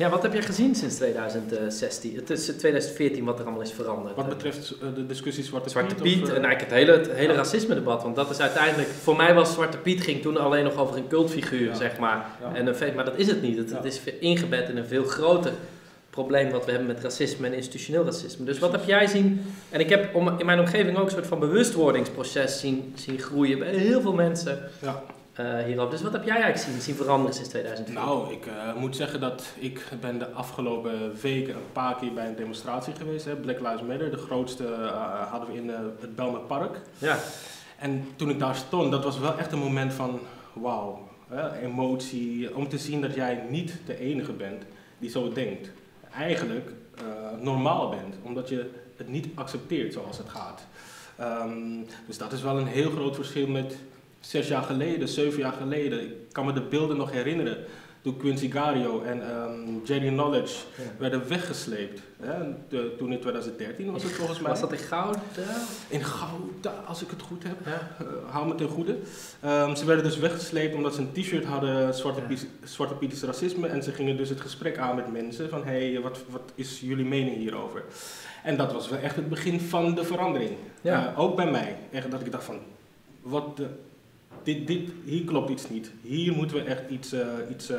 Ja, wat heb je gezien sinds 2016? Het is 2014 wat er allemaal is veranderd. Wat betreft de discussie Zwarte Piet en eigenlijk het hele racisme debat. Want dat is uiteindelijk... Voor mij was Zwarte Piet ging toen alleen nog over een cultfiguur, zeg maar. Ja. En een feest, maar dat is het niet. Het is ingebed in een veel groter probleem wat we hebben met racisme en institutioneel racisme. Dus wat heb jij zien... En ik heb in mijn omgeving ook een soort van bewustwordingsproces zien groeien bij heel veel mensen... Ja. Hierop. Dus wat heb jij eigenlijk zien veranderen sinds 2004? Nou, ik moet zeggen dat ik ben de afgelopen weken een paar keer bij een demonstratie geweest. Hè. Black Lives Matter, de grootste hadden we in het Bijlmerpark. Ja. En toen ik daar stond, dat was wel echt een moment van wauw, emotie. Om te zien dat jij niet de enige bent die zo denkt. Eigenlijk normaal bent, omdat je het niet accepteert zoals het gaat. Dus dat is wel een heel groot verschil met... 6 jaar geleden, 7 jaar geleden, ik kan me de beelden nog herinneren. Toen Quincy Gario en Jenny Knowledge werden weggesleept. Hè? Toen in 2013 was het volgens mij. Was dat in Gouda? In Gouda, als ik het goed heb. Ja. Hou me ten goede. Ze werden dus weggesleept omdat ze een t-shirt hadden, Zwarte Piet is racisme. En ze gingen dus het gesprek aan met mensen van hey, wat is jullie mening hierover? En dat was wel echt het begin van de verandering. Ja. Ook bij mij. Echt dat ik dacht van, wat de... Hier klopt iets niet. Hier moeten we echt iets...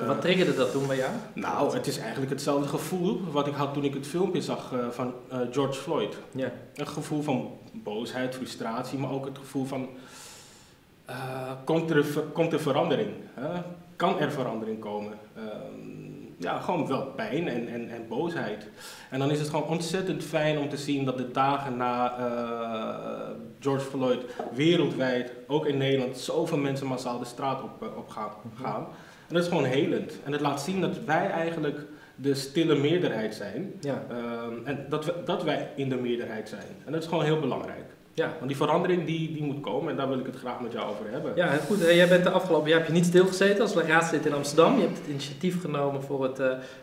Wat triggerde dat toen bij jou? Nou, het is eigenlijk hetzelfde gevoel wat ik had toen ik het filmpje zag van George Floyd. Yeah. Een gevoel van boosheid, frustratie, maar ook het gevoel van... komt er verandering? Hè? Kan er verandering komen? Ja, gewoon wel pijn en boosheid. En dan is het gewoon ontzettend fijn om te zien dat de dagen na George Floyd wereldwijd, ook in Nederland, zoveel mensen massaal de straat op gaan. En dat is gewoon helend. En het laat zien dat wij eigenlijk de stille meerderheid zijn. Ja. En dat wij in de meerderheid zijn. En dat is gewoon heel belangrijk. Ja. Want die verandering die moet komen en daar wil ik het graag met jou over hebben. Ja, goed. Jij bent de afgelopen jaar heb je niet stilgezeten als raadslid in Amsterdam. Je hebt het initiatief genomen voor het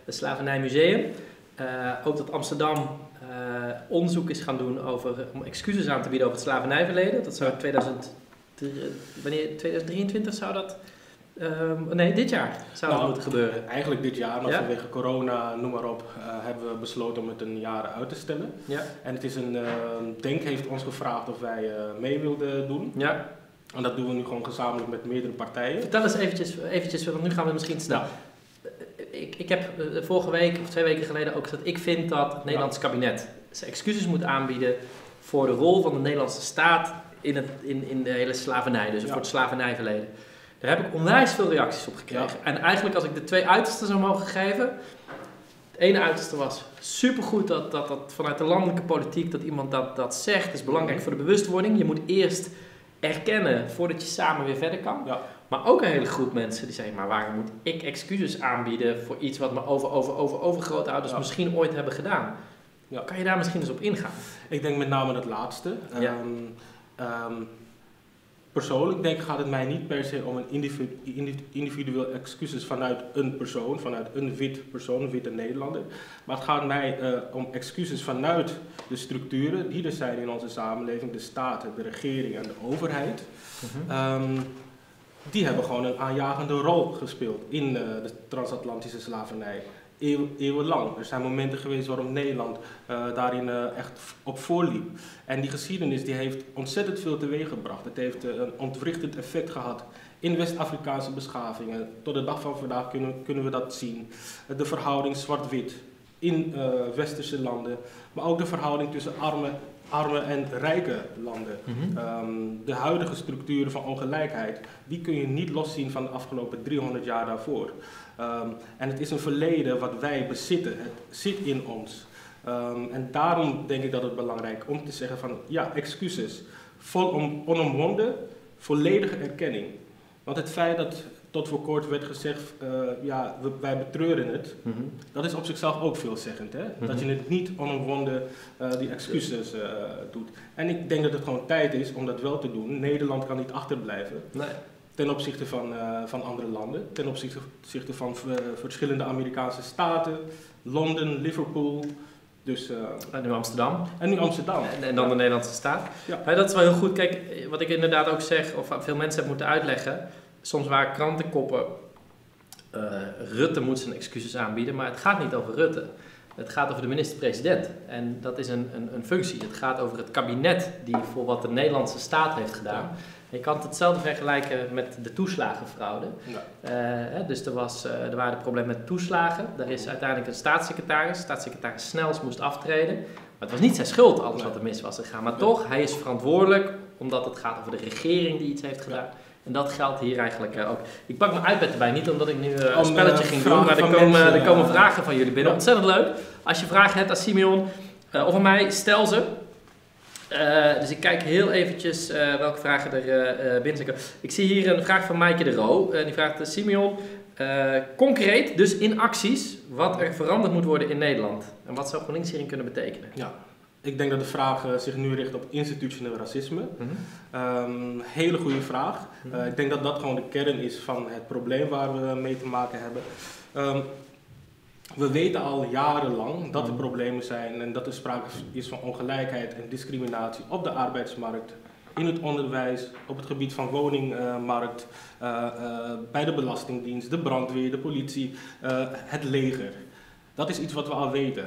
Slavernijmuseum. Ook dat Amsterdam onderzoek is gaan doen om excuses aan te bieden over het slavernijverleden. Dat zou in 2023 zou dat... nee, dit jaar zou het moeten gebeuren. Eigenlijk dit jaar, maar vanwege corona, noem maar op, hebben we besloten om het een jaar uit te stellen. Ja. En het is Denk heeft ons gevraagd of wij mee wilden doen. Ja. En dat doen we nu gewoon gezamenlijk met meerdere partijen. Vertel eens eventjes want nu gaan we misschien snel. Nou. Ik heb vorige week of 2 weken geleden ook gezegd, ik vind dat het Nederlandse kabinet zijn excuses moet aanbieden voor de rol van de Nederlandse staat in de hele slavernij, dus voor het slavernijverleden. Daar heb ik onwijs veel reacties op gekregen. Ja. En eigenlijk als ik de 2 uitersten zou mogen geven. Het ene uiterste was supergoed dat vanuit de landelijke politiek dat iemand dat zegt. Dat is belangrijk voor de bewustwording. Je moet eerst erkennen voordat je samen weer verder kan. Ja. Maar ook een hele groep mensen die zeggen, maar waarom moet ik excuses aanbieden voor iets wat mijn overgrootouders misschien ooit hebben gedaan? Ja. Kan je daar misschien eens op ingaan? Ik denk met name dat laatste. Ja. Persoonlijk gaat het mij niet per se om een individueel excuses vanuit een persoon, vanuit een wit persoon, een witte Nederlander. Maar het gaat mij om excuses vanuit de structuren die er zijn in onze samenleving, de staten, de regering en de overheid. Die hebben gewoon een aanjagende rol gespeeld in de transatlantische slavernij. Eeuwenlang. Er zijn momenten geweest waarom Nederland daarin echt op voorliep. En die geschiedenis die heeft ontzettend veel teweeggebracht. Het heeft een ontwrichtend effect gehad in West-Afrikaanse beschavingen. Tot de dag van vandaag kunnen we dat zien. De verhouding zwart-wit in westerse landen. Maar ook de verhouding tussen arme en rijke landen. De huidige structuren van ongelijkheid, die kun je niet loszien van de afgelopen 300 jaar daarvoor. En het is een verleden wat wij bezitten, het zit in ons. En daarom denk ik dat het belangrijk is om te zeggen van, ja, excuses. Vol onomwonden, volledige erkenning. Want het feit dat tot voor kort werd gezegd, ja, wij betreuren het. Dat is op zichzelf ook veelzeggend, hè? Dat je het niet onomwonden die excuses doet. En ik denk dat het gewoon tijd is om dat wel te doen. Nederland kan niet achterblijven. Nee. Ten opzichte van andere landen, ten opzichte van verschillende Amerikaanse staten, Londen, Liverpool. Dus, en nu Amsterdam. En nu Amsterdam. En dan de Nederlandse staat. Ja. Maar dat is wel heel goed. Kijk, wat ik inderdaad ook zeg, of veel mensen hebben moeten uitleggen. Soms waren krantenkoppen Rutte moet zijn excuses aanbieden, maar het gaat niet over Rutte. Het gaat over de minister-president. En dat is een functie. Het gaat over het kabinet die voor wat de Nederlandse staat heeft gedaan. Je kan het hetzelfde vergelijken met de toeslagenfraude. Ja. Dus er waren de problemen met toeslagen. Daar is uiteindelijk een staatssecretaris. Staatssecretaris Snels moest aftreden. Maar het was niet zijn schuld, alles wat er mis was gegaan. Maar toch, hij is verantwoordelijk omdat het gaat over de regering die iets heeft gedaan. Ja. En dat geldt hier eigenlijk ook. Ik pak mijn iPad erbij, niet omdat ik nu een spelletje ging doen, maar er komen vragen van jullie binnen. Ja. Ontzettend leuk. Als je vragen hebt aan Simion of aan mij, stel ze. Dus ik kijk heel eventjes welke vragen er binnen zijn. Ik zie hier een vraag van Maaike de Roo. Die vraagt Simion, concreet, dus in acties, wat er veranderd moet worden in Nederland. En wat zou GroenLinks hierin kunnen betekenen? Ja. Ik denk dat de vraag zich nu richt op institutioneel racisme. Hele goede vraag. Ik denk dat dat gewoon de kern is van het probleem waar we mee te maken hebben. We weten al jarenlang dat er problemen zijn en dat er sprake is van ongelijkheid en discriminatie op de arbeidsmarkt, in het onderwijs, op het gebied van woningmarkt, bij de Belastingdienst, de brandweer, de politie, het leger. Dat is iets wat we al weten.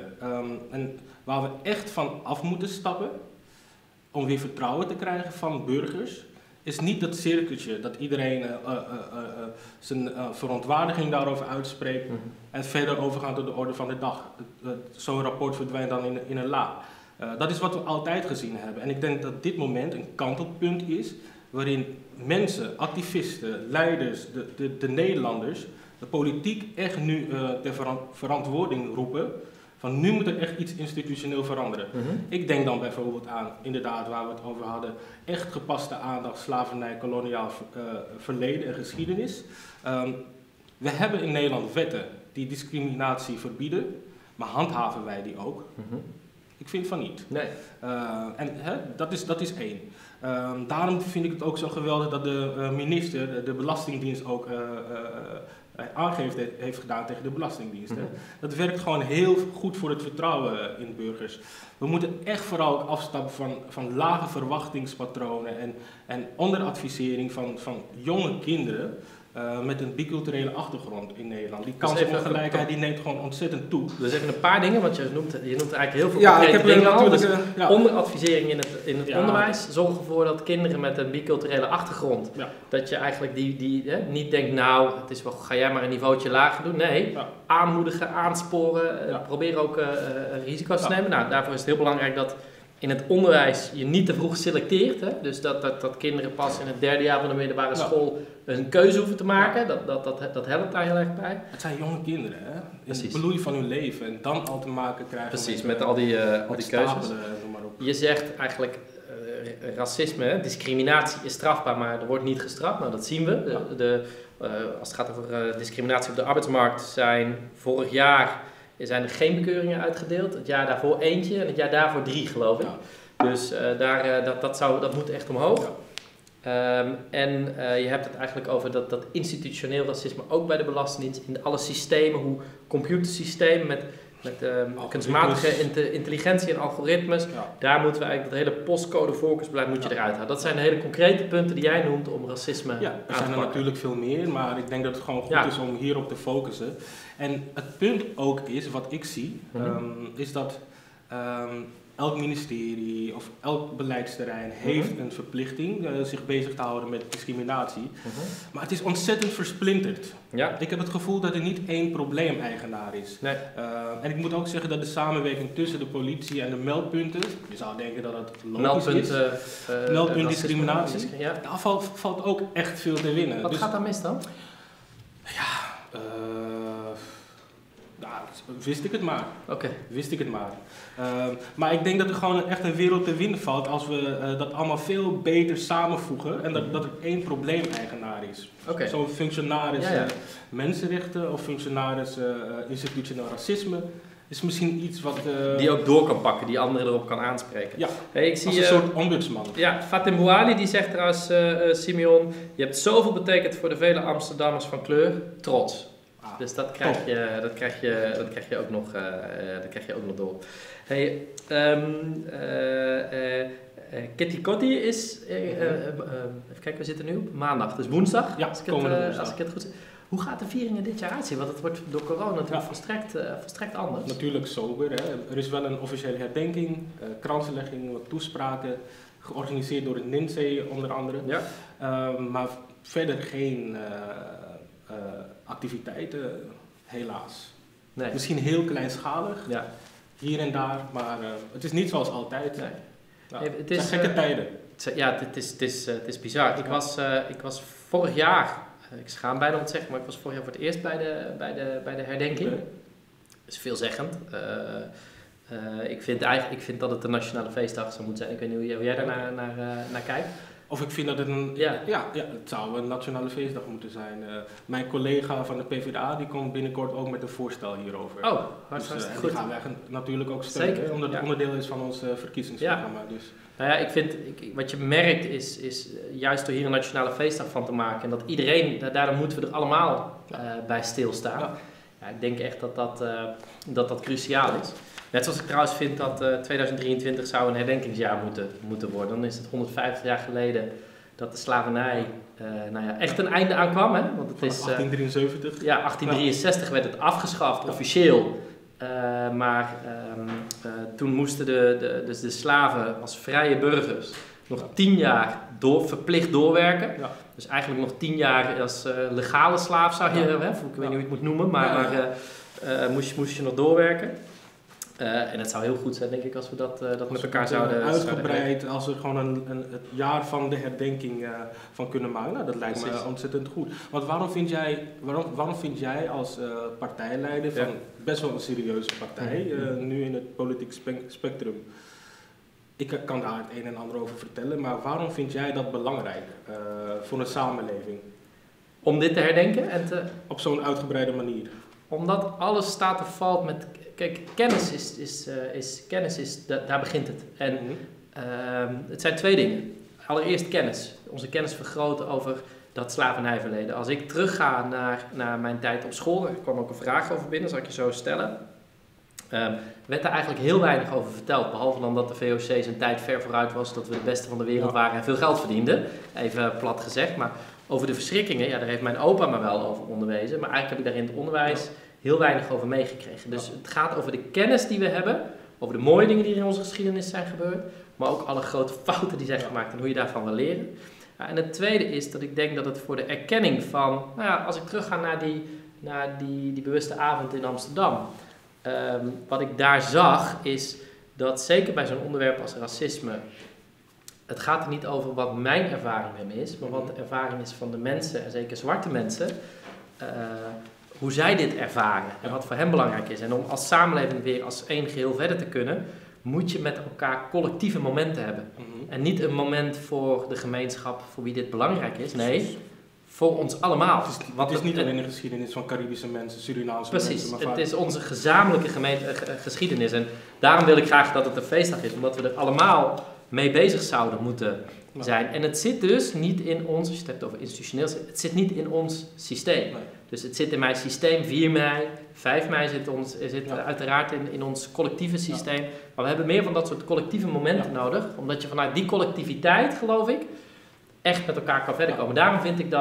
En waar we echt van af moeten stappen, om weer vertrouwen te krijgen van burgers, is niet dat cirkeltje dat iedereen zijn verontwaardiging daarover uitspreekt en verder overgaan tot de orde van de dag. Zo'n rapport verdwijnt dan in een la. Dat is wat we altijd gezien hebben. En ik denk dat dit moment een kantelpunt is waarin mensen, activisten, leiders, de Nederlanders, de politiek echt nu ter verantwoording roepen van nu moet er echt iets institutioneel veranderen. Ik denk dan bijvoorbeeld aan, inderdaad waar we het over hadden, echt gepaste aandacht, slavernij, koloniaal verleden en geschiedenis. We hebben in Nederland wetten die discriminatie verbieden, maar handhaven wij die ook? Ik vind van niet. Nee. En dat is één. Daarom vind ik het ook zo geweldig dat de minister, de Belastingdienst ook aangifte heeft gedaan tegen de Belastingdienst. Dat werkt gewoon heel goed voor het vertrouwen in burgers. We moeten echt vooral afstappen van lage verwachtingspatronen en onderadvisering van jonge kinderen met een biculturele achtergrond in Nederland. Die kansongelijkheid die neemt gewoon ontzettend toe. Dus even een paar dingen, want je noemt eigenlijk heel veel concrete dingen al. Dus onderadvisering in het onderwijs. Zorg ervoor dat kinderen met een biculturele achtergrond, dat je eigenlijk niet denkt, nou, het is wel, ga jij maar een niveautje lager doen. Nee, aanmoedigen, aansporen, probeer ook risico's te nemen. Nou, daarvoor is het heel belangrijk dat in het onderwijs je niet te vroeg selecteert. Hè? Dus dat kinderen pas in het derde jaar van de middelbare school een keuze hoeven te maken. Dat helpt daar heel erg bij. Het zijn jonge kinderen, hè? In het bloei van hun leven. En dan al te maken krijgen met al die keuzes. Noem maar op. Je zegt eigenlijk, racisme, hè? Discriminatie is strafbaar, maar er wordt niet gestraft. Nou, dat zien we. Als het gaat over discriminatie op de arbeidsmarkt zijn vorig jaar... Er zijn er geen bekeuringen uitgedeeld. Het jaar daarvoor eentje en het jaar daarvoor 3, geloof ik. Ja. Dus dat moet echt omhoog. Ja. Je hebt het eigenlijk over dat institutioneel racisme ook bij de Belastingdienst. In alle systemen, hoe computersystemen met kunstmatige intelligentie en algoritmes. Ja. Daar moeten we eigenlijk dat hele postcode voorkeursbeleid eruit halen. Dat zijn de hele concrete punten die jij noemt om racisme aan te pakken. Er zijn er natuurlijk veel meer, maar ik denk dat het gewoon goed is om hierop te focussen. En het punt ook is, wat ik zie, is dat elk ministerie of elk beleidsterrein heeft een verplichting zich bezig te houden met discriminatie. Maar het is ontzettend versplinterd. Ja. Ik heb het gevoel dat er niet één probleemeigenaar is. Nee. En ik moet ook zeggen dat de samenwerking tussen de politie en de meldpunten, je zou denken dat het logisch is. Meldpuntdiscriminatie, daar valt ook echt veel te winnen. Wat gaat daar mis dan? Ja... wist ik het maar. Maar ik denk dat er gewoon echt een wereld te winnen valt als we dat allemaal veel beter samenvoegen en dat er één probleemeigenaar is. Zo'n functionaris mensenrechten of functionaris institutioneel racisme is misschien iets wat... die ook door kan pakken, die anderen erop kan aanspreken. Ja, ik zie, als een soort ombudsman. Ja, Fatim Bouali die zegt trouwens, Simion, je hebt zoveel betekend voor de vele Amsterdammers van kleur, trots. Dus dat krijg je ook nog door. Hey, Ketikoti is, even kijken, we zitten nu op maandag, dus woensdag, als ik het goed zeg. Hoe gaat de vieringen dit jaar uitzien? Want het wordt door corona natuurlijk volstrekt anders. Natuurlijk sober. Hè. Er is wel een officiële herdenking, kransenlegging, wat toespraken, georganiseerd door het NINSEE onder andere. Ja. Maar verder geen activiteiten, helaas. Nee. Misschien heel kleinschalig, ja, hier en daar, maar het is niet zoals altijd. Nee. Ja, nee, het zijn gekke tijden. Ja, het is bizar. Ik was vorig jaar, ik schaam bijna om te zeggen, maar ik was vorig jaar voor het eerst bij de herdenking. Okay. Dat is veelzeggend. Ik vind dat het de nationale feestdag zou moeten zijn. Ik weet niet hoe jij daar naar kijkt. Of ik vind dat het een... Ja. Ja, het zou een nationale feestdag moeten zijn. Mijn collega van de PvdA die komt binnenkort ook met een voorstel hierover. Oh, hartstikke goed. Die gaan wij natuurlijk ook steunen. Zeker, omdat het onderdeel is van ons verkiezingsprogramma. Ja. Dus. Nou ja, wat je merkt is juist door hier een nationale feestdag van te maken. En dat iedereen, daarom moeten we er allemaal bij stilstaan. Ja. Ja, ik denk echt dat cruciaal is. Net zoals ik trouwens vind dat 2023 zou een herdenkingsjaar moeten worden. Dan is het 150 jaar geleden dat de slavernij echt een einde aan kwam. Hè? Want het is 1873? Ja, 1863 werd het afgeschaft, officieel. Maar toen moesten de slaven als vrije burgers nog 10 jaar verplicht doorwerken. Ja. Dus eigenlijk nog 10 jaar als legale slaaf zou je, hè? Ik weet niet hoe je het moet noemen, maar moest je nog doorwerken. En het zou heel goed zijn, denk ik, als we dat met elkaar zouden uitgebreid, als we gewoon het jaar van de herdenking van kunnen maken. Nou, dat lijkt me ontzettend goed. Want waarom vind jij als partijleider van best wel een serieuze partij, nu in het politiek spectrum, ik kan daar het een en ander over vertellen, maar waarom vind jij dat belangrijk voor een samenleving? Om dit te herdenken? Op zo'n uitgebreide manier. Omdat alles staat of valt met... Kijk, kennis, daar begint het. En het zijn 2 dingen. Allereerst kennis. Onze kennis vergroten over dat slavernijverleden. Als ik terugga naar mijn tijd op school, er kwam ook een vraag over binnen, zal ik je zo stellen. Werd daar eigenlijk heel weinig over verteld. Behalve dan dat de VOC zijn tijd ver vooruit was, dat we de beste van de wereld waren en veel geld verdienden. Even plat gezegd, maar over de verschrikkingen, daar heeft mijn opa me wel over onderwezen. Maar eigenlijk heb ik daar in het onderwijs heel weinig over meegekregen. Dus het gaat over de kennis die we hebben, over de mooie dingen die er in onze geschiedenis zijn gebeurd, maar ook alle grote fouten die zijn gemaakt en hoe je daarvan wil leren. En het tweede is dat ik denk dat het voor de erkenning van, als ik terug ga naar die bewuste avond in Amsterdam, wat ik daar zag is dat zeker bij zo'n onderwerp als racisme, het gaat er niet over wat mijn ervaring ermee is, maar wat de ervaring is van de mensen, en zeker zwarte mensen, hoe zij dit ervaren en wat voor hen belangrijk is. En om als samenleving weer als één geheel verder te kunnen, moet je met elkaar collectieve momenten hebben. Mm-hmm. En niet een moment voor de gemeenschap, voor wie dit belangrijk is. Nee, voor ons allemaal. Het is niet alleen de geschiedenis van Caribische mensen, Surinaamse mensen. Precies, het is onze gezamenlijke geschiedenis. En daarom wil ik graag dat het een feestdag is, omdat we er allemaal mee bezig zouden moeten zijn. En het zit dus niet in ons, als je het hebt over institutioneel, het zit niet in ons systeem. Nee. Dus het zit in mijn systeem, 4 mei, 5 mei zit uiteraard in ons collectieve systeem. Maar we hebben meer van dat soort collectieve momenten nodig, omdat je vanuit die collectiviteit, geloof ik, echt met elkaar kan verder komen. Daarom vind ik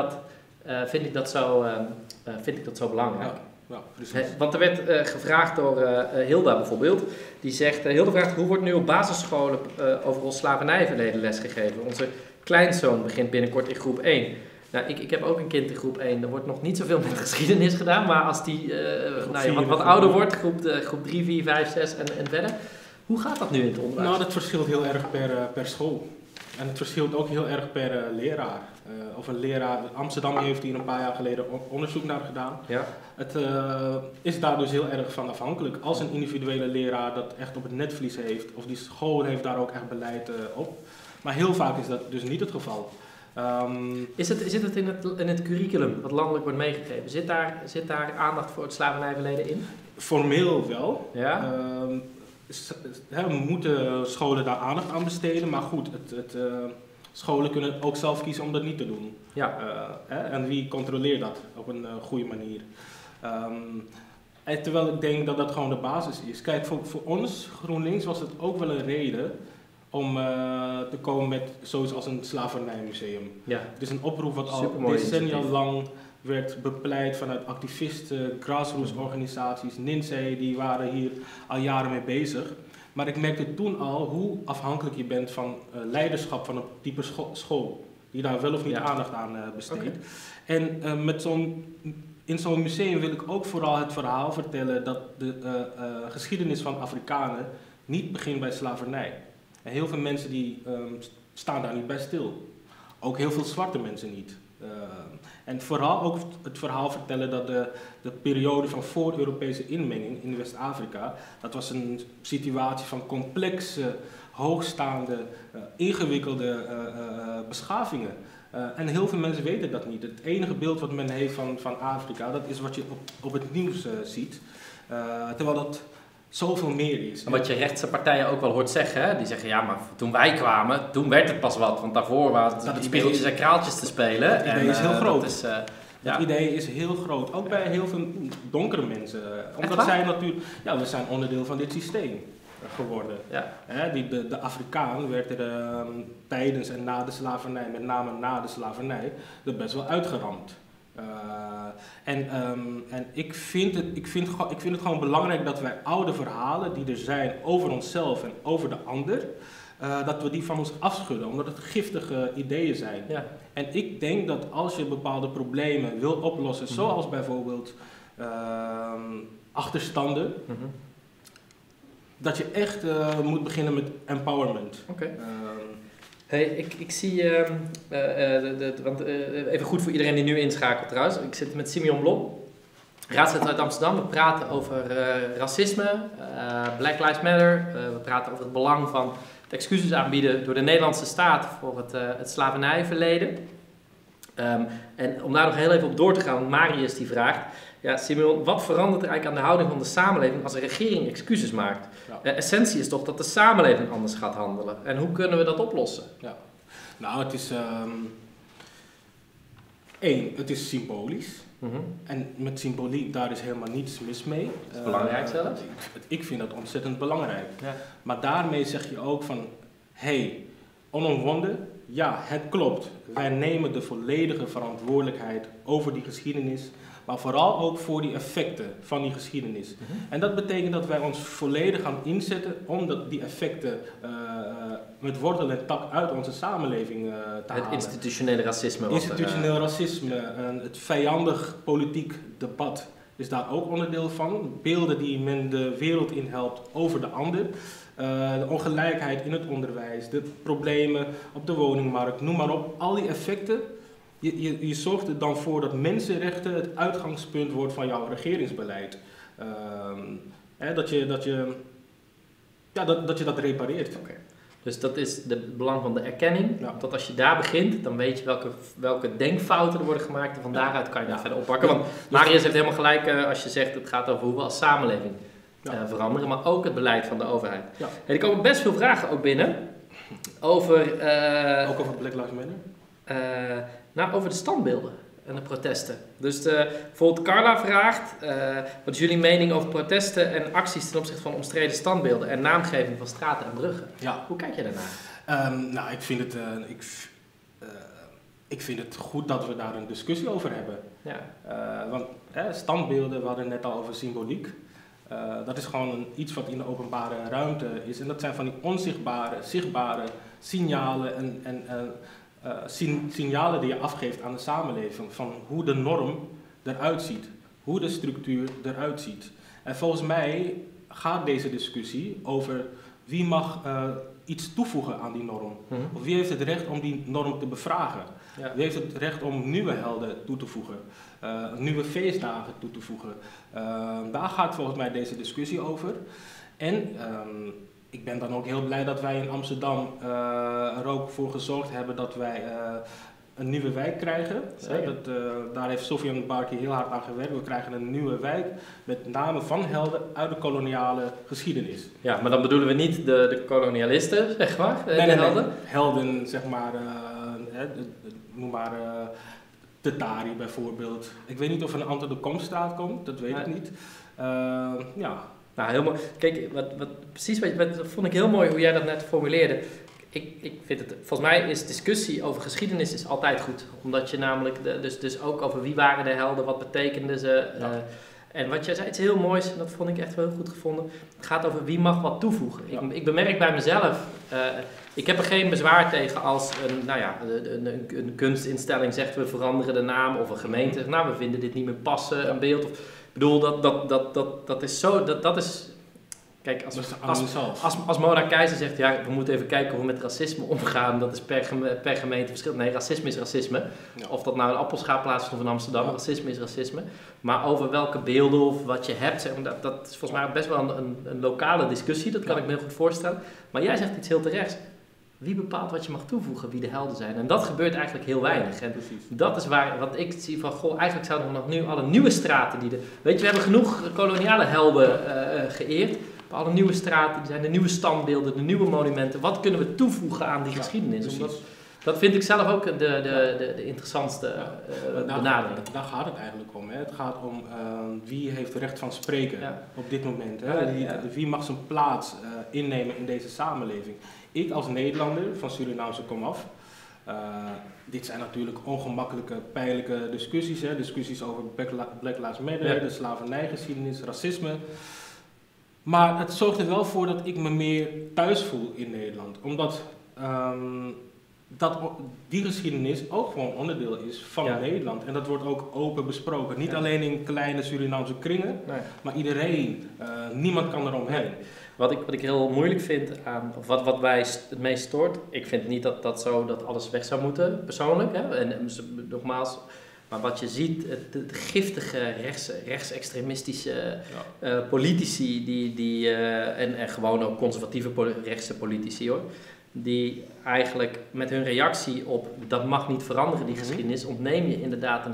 dat zo belangrijk. Ja, want er werd gevraagd door Hilda bijvoorbeeld, die zegt, Hilda vraagt, hoe wordt nu op basisscholen over ons slavernijverleden lesgegeven? Onze kleinzoon begint binnenkort in groep 1. Nou, ik heb ook een kind in groep 1, er wordt nog niet zoveel met geschiedenis gedaan, maar als die wat ouder wordt, groep 3, 4, 5, 6 en verder, hoe gaat dat nu in het onderwijs? Nou, dat verschilt heel erg per school. En het verschilt ook heel erg per leraar. Of een leraar, Amsterdam heeft hier een paar jaar geleden onderzoek naar gedaan. Ja. Het is daar dus heel erg van afhankelijk. Als een individuele leraar dat echt op het netvlies heeft, of die school heeft daar ook echt beleid op. Maar heel vaak is dat dus niet het geval. Zit het in het curriculum wat landelijk wordt meegegeven? Zit daar aandacht voor het slavernijverleden in? Formeel wel. Ja? We moeten scholen daar aandacht aan besteden, maar goed, scholen kunnen ook zelf kiezen om dat niet te doen. Ja. En wie controleert dat op een goede manier? Terwijl ik denk dat dat gewoon de basis is. Kijk, voor ons GroenLinks was het ook wel een reden om te komen met zoiets als een slavernijmuseum. Ja. Het is een oproep wat al decennia lang werd bepleit vanuit activisten, grassroots organisaties, NINSEE, die waren hier al jaren mee bezig. Maar ik merkte toen al hoe afhankelijk je bent van leiderschap van een type school. Die daar wel of niet aandacht aan besteedt. Okay. En in zo'n museum wil ik ook vooral het verhaal vertellen dat de geschiedenis van Afrikanen niet begint bij slavernij. En heel veel mensen die staan daar niet bij stil. Ook heel veel zwarte mensen niet. En vooral ook het verhaal vertellen dat de periode van voor-Europese inmenging in West-Afrika, dat was een situatie van complexe, hoogstaande, ingewikkelde beschavingen. En heel veel mensen weten dat niet. Het enige beeld wat men heeft van Afrika, dat is wat je op het nieuws ziet. Terwijl dat zoveel meer is. En wat je rechtse partijen ook wel hoort zeggen, hè? Die zeggen ja, maar toen wij kwamen, toen werd het pas wat. Want daarvoor waren het speeltjes en kraaltjes te spelen. Het idee is heel groot. Het idee is heel groot. Ook bij heel veel donkere mensen. Omdat zij natuurlijk, ja, we zijn onderdeel van dit systeem geworden. Ja. De Afrikaan werd er tijdens en na de slavernij, met name na de slavernij, er best wel uitgeramd. Ik vind het gewoon belangrijk dat wij oude verhalen die er zijn over onszelf en over de ander, dat we die van ons afschudden, omdat het giftige ideeën zijn. Ja. En ik denk dat als je bepaalde problemen wil oplossen, zoals bijvoorbeeld achterstanden, dat je echt moet beginnen met empowerment. Okay. Hey, ik zie, even goed voor iedereen die nu inschakelt trouwens, ik zit met Simion Blom, raadslid uit Amsterdam. We praten over racisme, Black Lives Matter, we praten over het belang van het excuses aanbieden door de Nederlandse staat voor het slavernijverleden. En om daar nog heel even op door te gaan, want Marius die vraagt, ja, Simion, wat verandert er eigenlijk aan de houding van de samenleving als een regering excuses maakt? Ja. De essentie is toch dat de samenleving anders gaat handelen. En hoe kunnen we dat oplossen? Ja. Nou, het is... Eén, het is symbolisch. En met symboliek, daar is helemaal niets mis mee. Dat is belangrijk zelfs? Ik vind dat ontzettend belangrijk. Ja. Maar daarmee zeg je ook van, hey, onomwonden, ja, het klopt. Wij nemen de volledige verantwoordelijkheid over die geschiedenis, maar vooral ook voor die effecten van die geschiedenis. En dat betekent dat wij ons volledig gaan inzetten om die effecten met wortel en tak uit onze samenleving te halen. Het institutionele racisme. Institutioneel racisme, het vijandig politiek debat is daar ook onderdeel van. Beelden die men de wereld in helpt over de ander. De ongelijkheid in het onderwijs, de problemen op de woningmarkt, noem maar op. Al die effecten. Je zorgt er dan voor dat mensenrechten het uitgangspunt wordt van jouw regeringsbeleid. Dat je dat repareert. Okay. Dus dat is het belang van de erkenning. Ja. Dat als je daar begint, dan weet je welke denkfouten er worden gemaakt. En van daaruit kan je dat verder oppakken. Want Marius heeft helemaal gelijk als je zegt, het gaat over hoe we als samenleving veranderen. Maar ook het beleid van de overheid. Ja. En er komen best veel vragen ook binnen. Over... ook over Black Lives Matter? Nou, over de standbeelden en de protesten. Dus bijvoorbeeld Carla vraagt, wat is jullie mening over protesten en acties ten opzichte van omstreden standbeelden en naamgeving van straten en bruggen? Ja. Hoe kijk je daarnaar? Nou, ik vind het goed dat we daar een discussie over hebben. Ja. Want standbeelden, we hadden net al over symboliek. Dat is gewoon iets wat in de openbare ruimte is. En dat zijn van die onzichtbare, zichtbare signalen signalen die je afgeeft aan de samenleving van hoe de norm eruit ziet, hoe de structuur eruit ziet. En volgens mij gaat deze discussie over wie mag iets toevoegen aan die norm. Of wie heeft het recht om die norm te bevragen? Ja. Wie heeft het recht om nieuwe helden toe te voegen? Nieuwe feestdagen toe te voegen? Daar gaat volgens mij deze discussie over. En... ik ben dan ook heel blij dat wij in Amsterdam er ook voor gezorgd hebben dat wij een nieuwe wijk krijgen. Daar heeft Sofian de Barkie heel hard aan gewerkt. We krijgen een nieuwe wijk met name van helden uit de koloniale geschiedenis. Ja, maar dan bedoelen we niet de kolonialisten, zeg maar, nee, helden? Nee. Helden, zeg maar, noem maar... Tetari bijvoorbeeld. Ik weet niet of er een Anton de Komstraat komt, dat weet ik niet. Nou, heel mooi. Kijk, dat vond ik heel mooi hoe jij dat net formuleerde. Ik vind het, volgens mij is discussie over geschiedenis is altijd goed. Omdat je namelijk, dus ook over wie waren de helden, wat betekenden ze. Ja. En wat jij zei, iets heel moois, en dat vond ik echt wel heel goed gevonden. Het gaat over wie mag wat toevoegen. Ja. Ik bemerk bij mezelf, ik heb er geen bezwaar tegen als een kunstinstelling zegt we veranderen de naam. Of een gemeente zegt nou we vinden dit niet meer passen, ja. Een beeld. Of, ik bedoel, dat is zo, dat is... Kijk, als Mona Keijzer zegt, ja, we moeten even kijken hoe we met racisme omgaan, dat is per gemeente verschil. Nee, racisme is racisme. Ja. Of dat nou in Appelschaap plaatsvindt of in Amsterdam, ja. Racisme is racisme. Maar over welke beelden of wat je hebt, zeg maar, dat is volgens mij best wel een lokale discussie, dat kan ik me heel goed voorstellen. Maar jij zegt iets heel terechts. Wie bepaalt wat je mag toevoegen, wie de helden zijn? En dat gebeurt eigenlijk heel weinig. En dat is waar, wat ik zie van, goh, eigenlijk zouden we nog nu alle nieuwe straten die de... Weet je, we hebben genoeg koloniale helden geëerd. Alle nieuwe straten, de nieuwe standbeelden, de nieuwe monumenten. Wat kunnen we toevoegen aan die geschiedenis? Omdat, dat vind ik zelf ook de interessantste benadering. Daar gaat het eigenlijk om. Hè. Het gaat om wie heeft recht van spreken op dit moment. Hè. Wie mag zijn plaats innemen in deze samenleving. Ik als Nederlander van Surinaamse komaf. Dit zijn natuurlijk ongemakkelijke, pijnlijke discussies. Hè. Discussies over Black Lives Matter, de slavernijgeschiedenis, racisme. Maar het zorgt er wel voor dat ik me meer thuis voel in Nederland. Omdat die geschiedenis ook gewoon onderdeel is van Nederland. En dat wordt ook open besproken. Niet alleen in kleine Surinaamse kringen, maar iedereen. Niemand kan eromheen. Wat ik heel moeilijk vind aan, of wat mij het meest stoort. Ik vind niet dat alles weg zou moeten, persoonlijk. Hè? En nogmaals... Maar wat je ziet, de giftige rechtsextremistische politici en gewoon ook conservatieve rechtse politici hoor, die eigenlijk met hun reactie op dat mag niet veranderen die geschiedenis, ontneem je inderdaad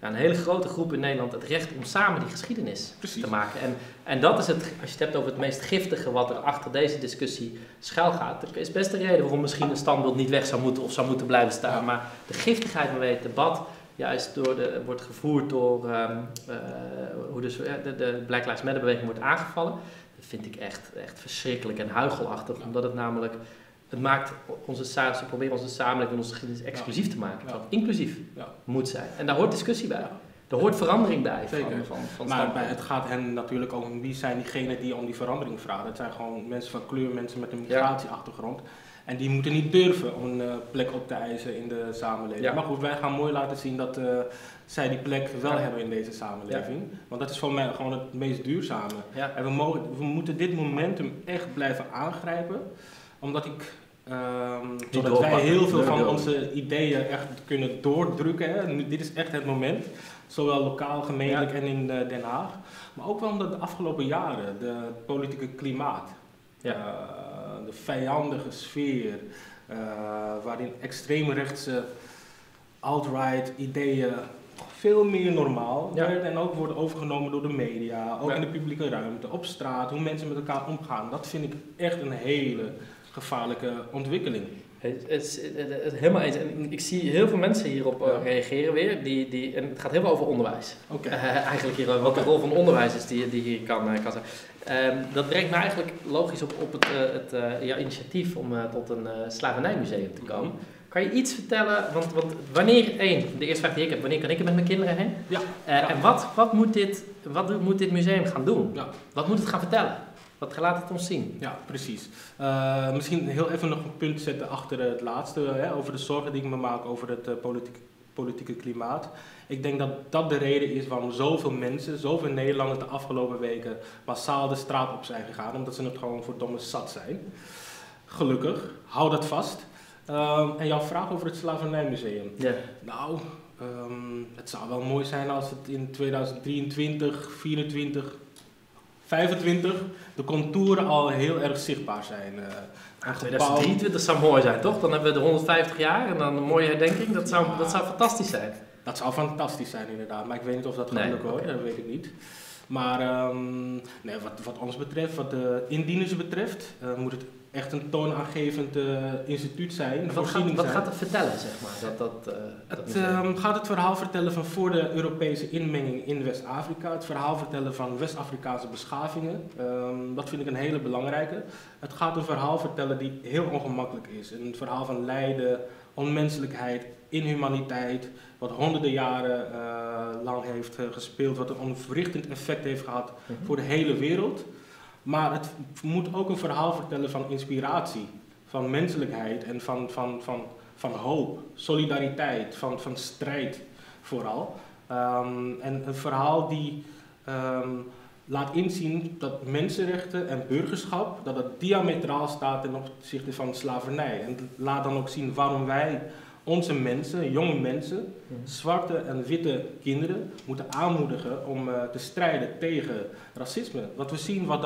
een hele grote groep in Nederland het recht om samen die geschiedenis te maken. En dat is het, als je het hebt over het meest giftige wat er achter deze discussie schuil gaat. Er is best een reden waarom misschien een standbeeld niet weg zou moeten of zou moeten blijven staan. Maar de giftigheid waarmee het debat... juist wordt gevoerd door hoe de Black Lives Matter beweging wordt aangevallen. Dat vind ik echt verschrikkelijk en huichelachtig. Omdat het namelijk, ze proberen onze samenleving, onze geschiedenis exclusief te maken. Dat inclusief moet zijn. En daar hoort discussie bij. Daar hoort verandering bij. Zeker. Maar het gaat hen natuurlijk ook om wie zijn diegenen die om die verandering vragen. Het zijn gewoon mensen van kleur, mensen met een migratieachtergrond. En die moeten niet durven om een plek op te eisen in de samenleving. Ja. Maar goed, wij gaan mooi laten zien dat zij die plek wel hebben in deze samenleving. Ja. Want dat is voor mij gewoon het meest duurzame. Ja. En we moeten dit momentum echt blijven aangrijpen. Omdat zodat wij heel veel van onze ideeën echt kunnen doordrukken. Hè. Nu, dit is echt het moment. Zowel lokaal, gemeentelijk en in Den Haag. Maar ook wel omdat de afgelopen jaren, de politieke klimaat... de vijandige sfeer waarin extreemrechtse alt-right ideeën veel meer normaal werden en ook worden overgenomen door de media, ook in de publieke ruimte, op straat, hoe mensen met elkaar omgaan. Dat vind ik echt een hele gevaarlijke ontwikkeling. Het is helemaal eens. En ik zie heel veel mensen hierop reageren weer. En het gaat heel veel over onderwijs. Okay. Eigenlijk hier, wat de rol van onderwijs is die hier kan zijn. Dat brengt me eigenlijk logisch op het initiatief om tot een slavernijmuseum te komen. Kan je iets vertellen? Want wanneer, de eerste vraag die ik heb, wanneer kan ik er met mijn kinderen heen? Ja. En wat moet dit museum gaan doen? Ja. Wat moet het gaan vertellen? Wat laat het ons zien? Ja, precies. Misschien heel even nog een punt zetten achter het laatste, over de zorgen die ik me maak over het politieke klimaat. Ik denk dat dat de reden is waarom zoveel mensen, zoveel Nederlanders de afgelopen weken massaal de straat op zijn gegaan, omdat ze het gewoon voor domme zat zijn. Gelukkig, hou dat vast. En jouw vraag over het Slavernijmuseum. Yeah. Nou, het zou wel mooi zijn als het in 2023, 2024... 25, de contouren al heel erg zichtbaar zijn. 2023 zou mooi zijn, toch? Dan hebben we de 150 jaar en dan een mooie herdenking. Dat zou fantastisch zijn. Dat zou fantastisch zijn, inderdaad. Maar ik weet niet of dat gaat lukken hoor, dat weet ik niet. Maar wat ons betreft, wat de indieners betreft, moet het echt een toonaangevend instituut zijn. Wat gaat dat vertellen, zeg maar? Het gaat het verhaal vertellen van voor de Europese inmenging in West-Afrika. Het verhaal vertellen van West-Afrikaanse beschavingen. Dat vind ik een hele belangrijke. Het gaat een verhaal vertellen die heel ongemakkelijk is. Een verhaal van lijden, onmenselijkheid, inhumaniteit. Wat honderden jaren lang heeft gespeeld. Wat een onverrichtend effect heeft gehad voor de hele wereld. Maar het moet ook een verhaal vertellen van inspiratie, van menselijkheid en van hoop, solidariteit, van strijd vooral. En een verhaal die laat inzien dat mensenrechten en burgerschap, dat het diametraal staat ten opzichte van slavernij. En laat dan ook zien waarom wij onze mensen, jonge mensen, zwarte en witte kinderen moeten aanmoedigen om te strijden tegen racisme. Want we zien wat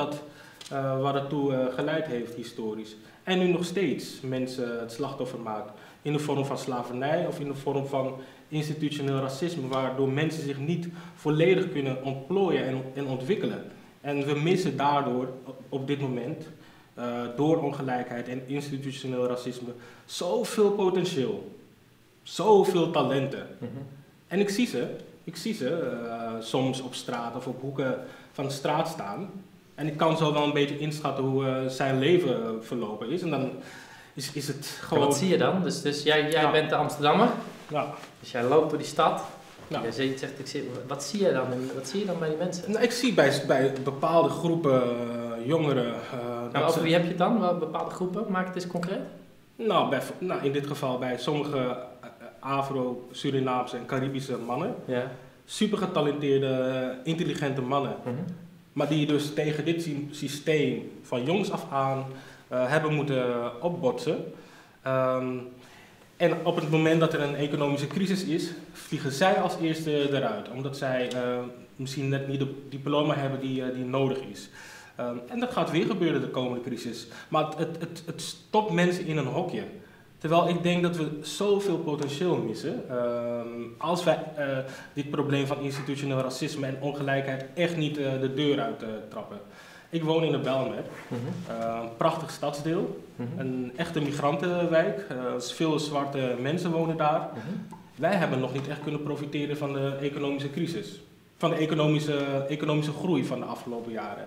dat toe geleid heeft historisch. En nu nog steeds mensen het slachtoffer maken in de vorm van slavernij of in de vorm van institutioneel racisme, waardoor mensen zich niet volledig kunnen ontplooien en ontwikkelen. En we missen daardoor op dit moment, door ongelijkheid en institutioneel racisme, zoveel potentieel. Zoveel talenten. En ik zie ze soms op straat of op hoeken van de straat staan. En ik kan zo wel een beetje inschatten hoe zijn leven verlopen is. En dan is het gewoon... En wat zie je dan? Dus jij bent de Amsterdammer. Ja. Dus jij loopt door die stad. Ja. Jij zegt, wat zie je dan? Wat zie je dan bij die mensen? Nou, ik zie bij bepaalde groepen jongeren... over wie heb je het dan? Wel bepaalde groepen? Maak het eens concreet. Nou, in dit geval bij sommige Afro, Surinaamse en Caribische mannen. Ja. Super getalenteerde, intelligente mannen. Maar die dus tegen dit systeem van jongs af aan hebben moeten opbotsen. En op het moment dat er een economische crisis is, vliegen zij als eerste eruit. Omdat zij misschien net niet het diploma hebben die nodig is. En dat gaat weer gebeuren de komende crisis. Maar het stopt mensen in een hokje. Terwijl ik denk dat we zoveel potentieel missen. Als wij dit probleem van institutioneel racisme en ongelijkheid echt niet de deur uit trappen. Ik woon in de Belme, een prachtig stadsdeel. Een echte migrantenwijk. Veel zwarte mensen wonen daar. Wij hebben nog niet echt kunnen profiteren van de economische crisis. Van de economische groei van de afgelopen jaren.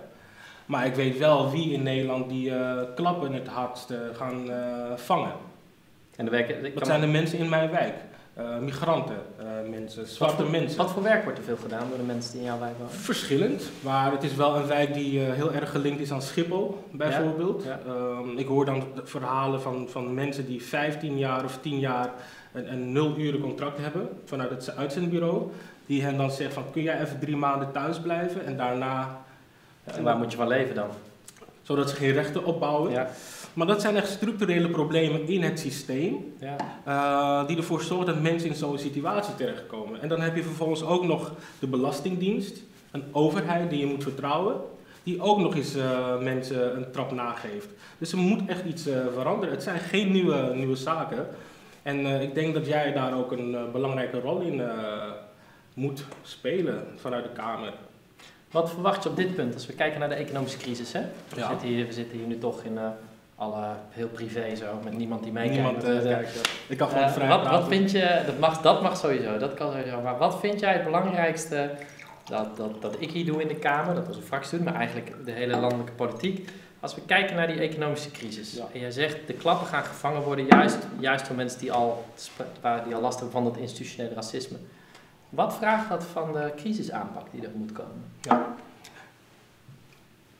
Maar ik weet wel wie in Nederland die klappen het hardst gaan vangen. En de werk, dat zijn de mensen in mijn wijk. Migranten, mensen, zwarte mensen. Wat voor werk wordt er veel gedaan door de mensen die in jouw wijk wonen? Verschillend, maar het is wel een wijk die heel erg gelinkt is aan Schiphol, bijvoorbeeld. Ja. Ik hoor dan verhalen van mensen die 15 jaar of 10 jaar een 0-uren contract hebben vanuit het uitzendbureau. Die hen dan zegt van, kun jij even 3 maanden thuis blijven en daarna... En waar moet je van leven dan? Zodat ze geen rechten opbouwen. Ja. Maar dat zijn echt structurele problemen in het systeem. Ja. Die ervoor zorgen dat mensen in zo'n situatie terechtkomen. En dan heb je vervolgens ook nog de Belastingdienst. Een overheid die je moet vertrouwen. Die ook nog eens mensen een trap nageeft. Dus er moet echt iets veranderen. Het zijn geen nieuwe zaken. En ik denk dat jij daar ook een belangrijke rol in moet spelen vanuit de Kamer. Wat verwacht je op dit punt, als we kijken naar de economische crisis? Hè? We zitten hier nu toch in heel privé zo, met niemand die meekijkt. Ik kan gewoon vrij praten. Wat vind je, dat mag sowieso, dat kan sowieso. Maar wat vind jij het belangrijkste dat ik hier doe in de Kamer, dat onze fractie doet, maar eigenlijk de hele landelijke politiek. Als we kijken naar die economische crisis. Ja. En jij zegt, de klappen gaan gevangen worden, juist door mensen die al last hebben van dat institutionele racisme. Wat vraagt dat van de crisisaanpak die er moet komen? Ja.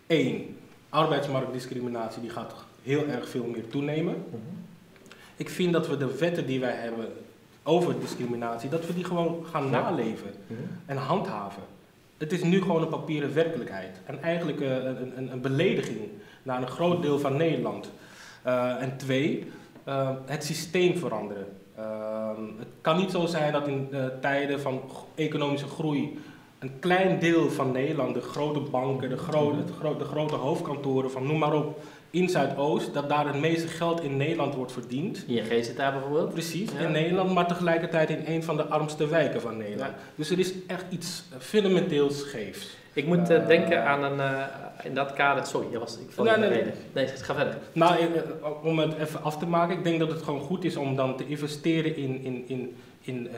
1. Arbeidsmarktdiscriminatie die gaat heel erg veel meer toenemen. Ik vind dat we de wetten die wij hebben over discriminatie, dat we die gewoon gaan naleven en handhaven. Het is nu gewoon een papieren werkelijkheid. En eigenlijk een belediging naar een groot deel van Nederland. En 2. Het systeem veranderen. Het kan niet zo zijn dat in tijden van economische groei een klein deel van Nederland, de grote banken, de grote hoofdkantoren van noem maar op, in Zuidoost, dat daar het meeste geld in Nederland wordt verdiend. ING zit daar bijvoorbeeld. Precies, ja. In Nederland, maar tegelijkertijd in een van de armste wijken van Nederland. Ja. Dus er is echt iets fundamenteels scheefs. Ik moet denken aan een... in dat kader... Sorry, dat was, ik val niet naar reden. Nee, ga verder. Nou, om het even af te maken. Ik denk dat het gewoon goed is om dan te investeren in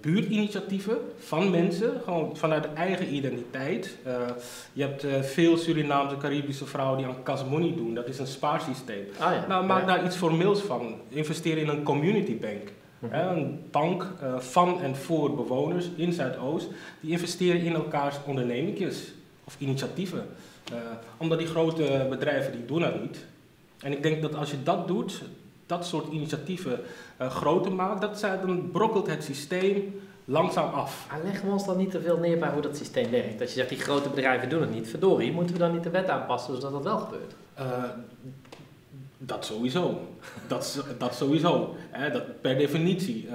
buurtinitiatieven van mensen, gewoon vanuit de eigen identiteit. Je hebt veel Surinaamse, Caribische vrouwen die aan kasmoney doen. Dat is een spaarsysteem. Ah, ja. Nou, maak daar iets formeels van. Investeer in een community bank. Een bank van en voor bewoners in Zuidoost. Die investeren in elkaars ondernemingjes of initiatieven. Omdat die grote bedrijven, die doen dat niet. En ik denk dat als je dat doet, dat soort initiatieven groter maakt, dan brokkelt het systeem langzaam af. Maar leggen we ons dan niet te veel neer bij hoe dat systeem werkt? Dat je zegt, die grote bedrijven doen het niet. Verdorie, moeten we dan niet de wet aanpassen zodat dat wel gebeurt? Dat sowieso. Dat sowieso. Dat per definitie.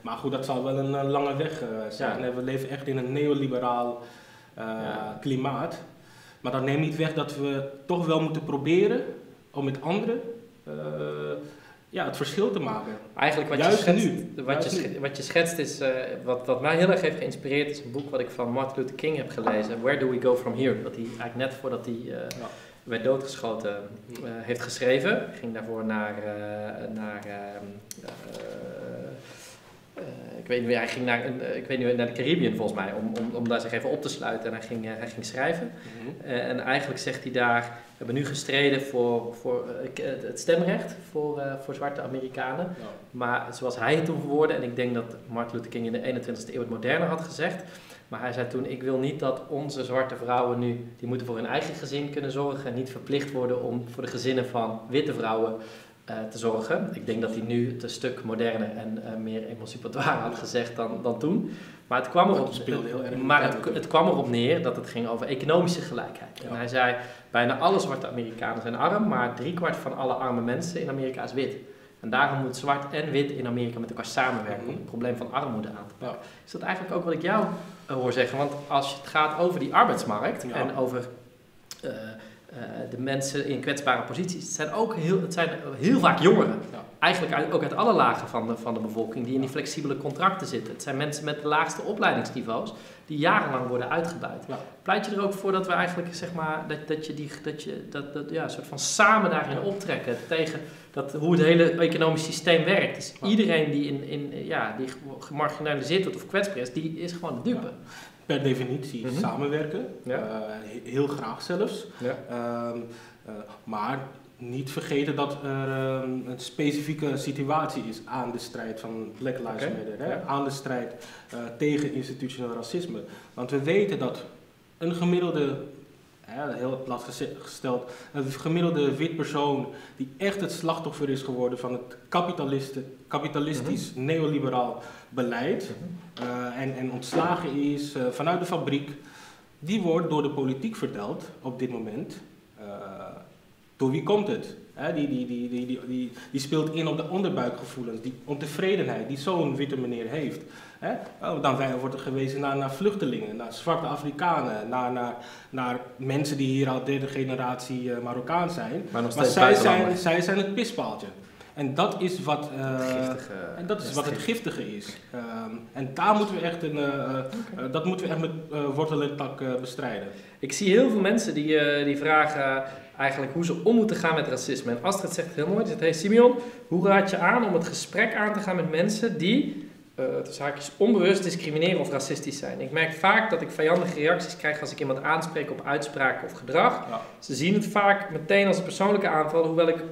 Maar goed, dat zal wel een lange weg zijn. Ja. We leven echt in een neoliberaal klimaat. Maar dat neemt niet weg dat we toch wel moeten proberen om met anderen het verschil te maken. Eigenlijk wat je schetst is, wat mij heel erg heeft geïnspireerd, is een boek wat ik van Martin Luther King heb gelezen, Where do we go from here? Dat hij eigenlijk net voordat hij werd doodgeschoten heeft geschreven. Hij ging daarvoor naar de Caribbean volgens mij, om daar zich even op te sluiten, en hij ging schrijven. En eigenlijk zegt hij daar, we hebben nu gestreden voor het stemrecht voor zwarte Amerikanen. Ja. Maar zoals hij het toen verwoordde, en ik denk dat Martin Luther King in de 21e eeuw het moderne had gezegd, maar hij zei toen, ik wil niet dat onze zwarte vrouwen nu, die moeten voor hun eigen gezin kunnen zorgen en niet verplicht worden om voor de gezinnen van witte vrouwen te zorgen. Ik denk dat hij nu het een stuk moderner en meer emancipatoire had gezegd dan toen. Maar het kwam erop neer dat het ging over economische gelijkheid. Ja. En hij zei, bijna alle zwarte Amerikanen zijn arm, maar 3/4 van alle arme mensen in Amerika is wit. En daarom moet zwart en wit in Amerika met elkaar samenwerken om het probleem van armoede aan te pakken. Ja. Is dat eigenlijk ook wat ik jou hoor zeggen? Want als het gaat over die arbeidsmarkt en over de mensen in kwetsbare posities, het zijn heel vaak jongeren. Ja. Eigenlijk ook uit alle lagen van de bevolking die in die flexibele contracten zitten. Het zijn mensen met de laagste opleidingsniveaus die jarenlang worden uitgebuit. Ja. Pleit je er ook voor dat we eigenlijk, zeg maar, een soort van samen daarin optrekken tegen hoe het hele economisch systeem werkt. Dus iedereen die die gemarginaliseerd wordt of kwetsbaar is, die is gewoon de dupe. Ja. Per definitie samenwerken, heel graag zelfs, maar niet vergeten dat er een specifieke situatie is aan de strijd van Black Lives Matter, aan de strijd tegen institutioneel racisme. Want we weten dat een gemiddelde, heel plat gesteld, een gemiddelde wit persoon die echt het slachtoffer is geworden van het kapitalistisch neoliberaal beleid en ontslagen is vanuit de fabriek, die wordt door de politiek verteld op dit moment, door wie komt het? Die speelt in op de onderbuikgevoelens, die ontevredenheid die zo'n witte meneer heeft. Dan wordt er gewezen naar vluchtelingen, naar zwarte Afrikanen, naar mensen die hier al derde generatie Marokkaan zijn. Maar zij zijn het pispaaltje. En dat is wat het giftige is. En daar moeten we echt dat moeten we echt met wortel en tak bestrijden. Ik zie heel veel mensen die vragen eigenlijk hoe ze om moeten gaan met racisme. En Astrid zegt het heel mooi, ze zegt, hey Simion, hoe raad je aan om het gesprek aan te gaan met mensen die zaakjes onbewust discrimineren of racistisch zijn? Ik merk vaak dat ik vijandige reacties krijg als ik iemand aanspreek op uitspraken of gedrag. Ja. Ze zien het vaak meteen als een persoonlijke aanval, hoewel ik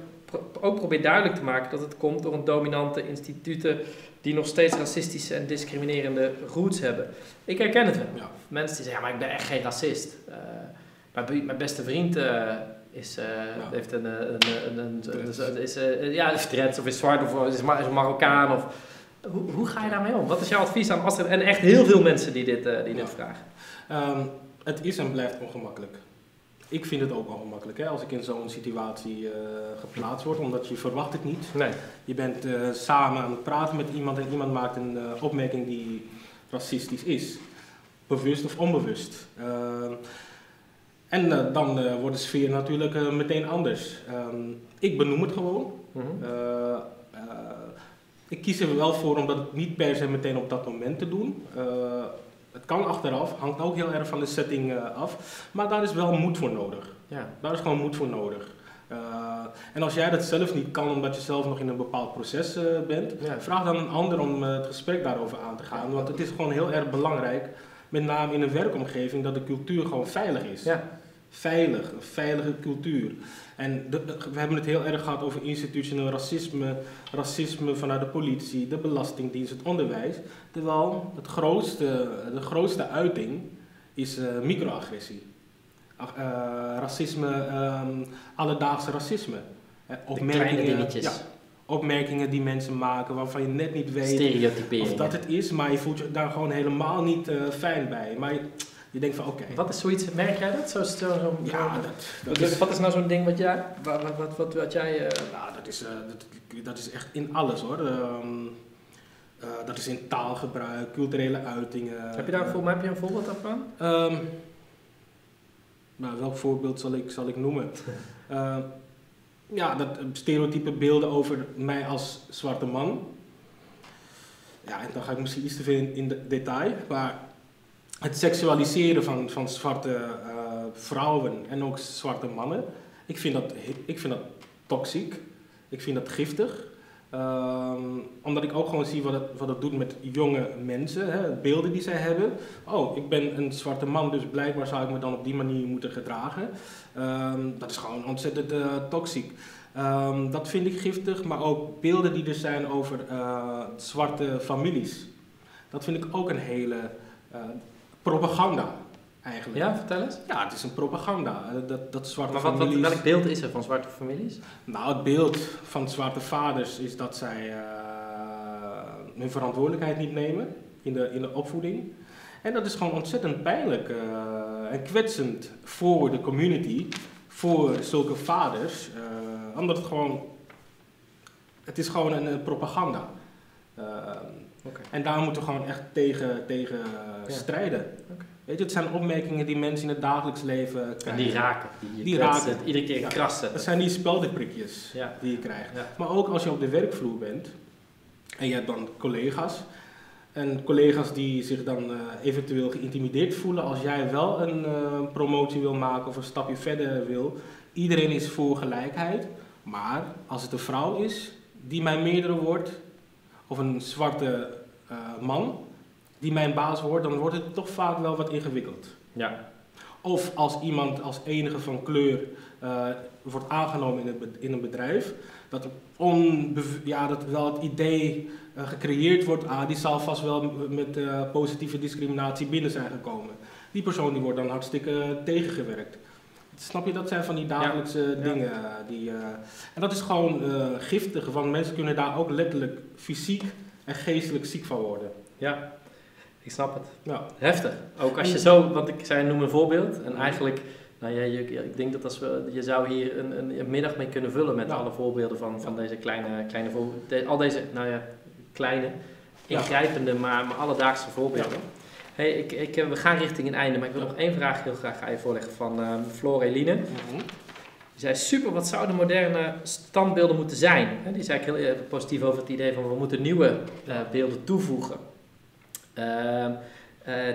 ook probeer duidelijk te maken dat het komt door een dominante instituten die nog steeds racistische en discriminerende roots hebben. Ik herken het wel. Ja. Mensen die zeggen, maar ik ben echt geen racist. Mijn beste vriend heeft is dreads of is zwart of is Marokkaan. Of, hoe ga je daarmee om? Wat is jouw advies aan Astrid? En echt heel veel mensen die dit vragen. Het is en blijft ongemakkelijk. Ik vind het ook ongemakkelijk, hè, als ik in zo'n situatie geplaatst word, omdat je verwacht het niet. Nee. Je bent samen aan het praten met iemand en iemand maakt een opmerking die racistisch is. Bewust of onbewust. En dan wordt de sfeer natuurlijk meteen anders. Ik benoem het gewoon. Ik kies er wel voor om dat niet per se meteen op dat moment te doen. Het kan achteraf, hangt ook heel erg van de setting af, maar daar is wel moed voor nodig. Ja. Daar is gewoon moed voor nodig. En als jij dat zelf niet kan, omdat je zelf nog in een bepaald proces bent, ja, vraag dan een ander om het gesprek daarover aan te gaan. Want het is gewoon heel erg belangrijk, met name in een werkomgeving, dat de cultuur gewoon veilig is. Ja. Veilig, een veilige cultuur. En we hebben het heel erg gehad over institutioneel racisme, racisme vanuit de politie, de Belastingdienst, het onderwijs. Terwijl de grootste uiting is microagressie. Racisme, alledaagse racisme. Opmerkingen die mensen maken waarvan je net niet weet of dat het is, maar je voelt je daar gewoon helemaal niet fijn bij. Maar je denkt van oké. Wat is zoiets, merk jij dat? Wat is nou zo'n ding wat jij... dat is echt in alles hoor. Dat is in taalgebruik, culturele uitingen. Heb je daar een voorbeeld daarvan? Nou, welk voorbeeld zal ik noemen? Ja, dat stereotype beelden over mij als zwarte man. Ja, en dan ga ik misschien iets te veel in detail, maar het seksualiseren van zwarte vrouwen en ook zwarte mannen, ik vind dat toxiek, ik vind dat giftig. Omdat ik ook gewoon zie wat het doet met jonge mensen, hè, beelden die zij hebben. Oh, ik ben een zwarte man, dus blijkbaar zou ik me dan op die manier moeten gedragen. Dat is gewoon ontzettend toxiek. Dat vind ik giftig, maar ook beelden die er zijn over zwarte families. Dat vind ik ook een hele propaganda eigenlijk. Ja, vertel eens. Ja, het is een propaganda. Dat zwarte families... Maar welk beeld is er van zwarte families? Nou, het beeld van zwarte vaders is dat zij hun verantwoordelijkheid niet nemen in de opvoeding. En dat is gewoon ontzettend pijnlijk en kwetsend voor de community, voor zulke vaders. Omdat het gewoon... Het is gewoon een propaganda. Okay. En daar moeten we gewoon echt tegen strijden. Okay. Weet je, het zijn opmerkingen die mensen in het dagelijks leven krijgen. En die raken. Die raken. Iedere keer krassen. Dat zijn die speldenprikjes die je krijgt. Ja. Maar ook als je op de werkvloer bent en je hebt dan collega's. En collega's die zich dan eventueel geïntimideerd voelen als jij wel een promotie wil maken of een stapje verder wil. Iedereen is voor gelijkheid. Maar als het een vrouw is die mijn meerdere wordt of een zwarte man die mijn baas wordt, dan wordt het toch vaak wel wat ingewikkeld. Ja. Of als iemand als enige van kleur wordt aangenomen in een bedrijf, dat, dat wel het idee gecreëerd wordt, die zal vast wel met positieve discriminatie binnen zijn gekomen. Die persoon die wordt dan hartstikke tegengewerkt. Snap je, dat zijn van die dagelijkse dingen. En dat is gewoon giftig, want mensen kunnen daar ook letterlijk fysiek en geestelijk ziek van worden. Ja, ik snap het. Ja. Heftig. Ook als je zo, want ik zei, noem een voorbeeld. En eigenlijk, nou ja, ik denk dat je zou hier een middag mee kunnen vullen met alle voorbeelden van deze kleine voorbeelden. Al deze, nou ja, kleine, ingrijpende, maar alledaagse voorbeelden. Ja. Hey, we gaan richting een einde, maar ik wil nog één vraag heel graag aan je voorleggen van Floor Eline. Die zei, super, wat zouden moderne standbeelden moeten zijn? Die is eigenlijk heel positief over het idee van we moeten nieuwe beelden toevoegen.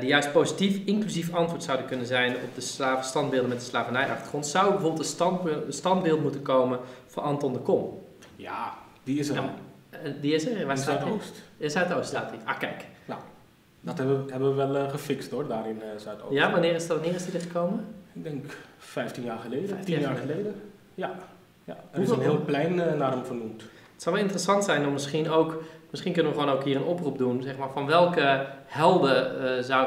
Die juist positief, inclusief antwoord zouden kunnen zijn op de standbeelden met de slavernijachtergrond. Zou bijvoorbeeld een standbeeld moeten komen van Anton de Kom? Ja, die is er. Ja, die is er? Waar in Zuidoost. In Zuidoost staat hij. Ah, kijk. Nou. Dat hebben we wel gefixt hoor, daar in Zuidoost. Ja, wanneer is die er gekomen? Ik denk 15 jaar geleden, 10 jaar geleden. Ja, ja. Er is een heel plein naar hem vernoemd. Het zou wel interessant zijn om misschien kunnen we gewoon ook hier een oproep doen, zeg maar, van welke helden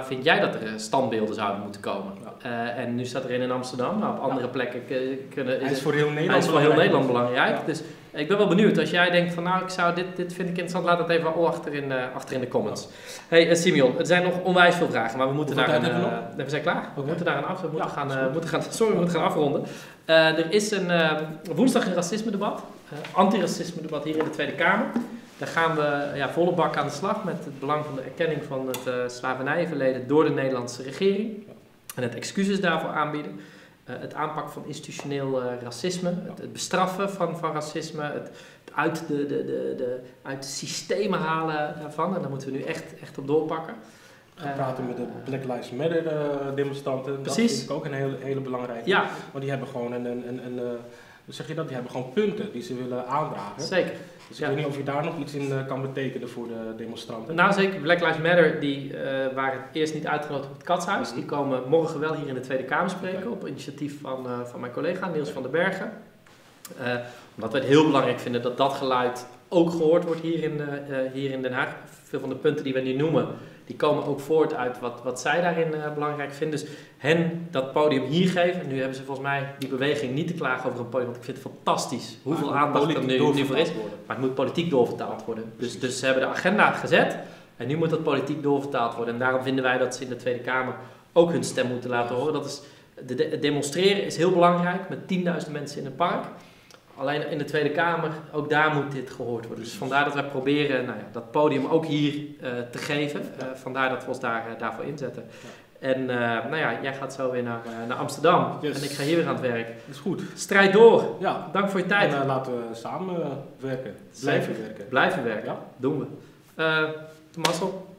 vind jij dat er standbeelden zouden moeten komen? Ja. En nu staat er in Amsterdam, maar op andere plekken kunnen... Hij is voor heel Nederland belangrijk. Ja. Dus ik ben wel benieuwd, als jij denkt van nou, dit vind ik interessant, laat het even achter in de comments. Hey Simion, er zijn nog onwijs veel vragen, maar we moeten we zijn klaar. Okay. We moeten gaan afronden. Er is een woensdag een racisme-debat, antiracisme-debat hier in de Tweede Kamer. Daar gaan we volle bak aan de slag met het belang van de erkenning van het slavernijverleden door de Nederlandse regering. En het excuses daarvoor aanbieden. Het aanpak van institutioneel racisme, het bestraffen van racisme, het uit de systemen halen daarvan. En daar moeten we nu echt op doorpakken. praten met de Black Lives Matter demonstranten. Precies. Dat vind ik ook een hele belangrijke. Ja. Want die hebben gewoon hoe zeg je dat? Die hebben gewoon punten die ze willen aandragen. Zeker. Dus ik weet niet of je daar nog iets in kan betekenen voor de demonstranten. Nou zeker, Black Lives Matter die waren eerst niet uitgenodigd op het Catshuis. Die komen morgen wel hier in de Tweede Kamer spreken op initiatief van mijn collega Niels van den Bergen. Omdat we het heel belangrijk vinden dat dat geluid ook gehoord wordt hier in Den Haag. Veel van de punten die we nu noemen, die komen ook voort uit wat zij daarin belangrijk vinden. Dus hen dat podium hier geven. En nu hebben ze volgens mij die beweging niet te klagen over een podium. Want ik vind het fantastisch hoeveel aandacht er nu voor is. Maar het moet politiek doorvertaald worden. Dus ze hebben de agenda gezet. En nu moet dat politiek doorvertaald worden. En daarom vinden wij dat ze in de Tweede Kamer ook hun stem moeten laten horen. Dat is, het demonstreren is heel belangrijk met 10.000 mensen in een park. Alleen in de Tweede Kamer, ook daar moet dit gehoord worden. Dus vandaar dat wij proberen dat podium ook hier te geven. Vandaar dat we ons daarvoor inzetten. Ja. En jij gaat zo weer naar Amsterdam. Yes. En ik ga hier weer aan het werk. Dat is goed. Strijd door. Ja. Dank voor je tijd. En laten we samen werken. Blijven werken. Ja. Doen we. Tomassel.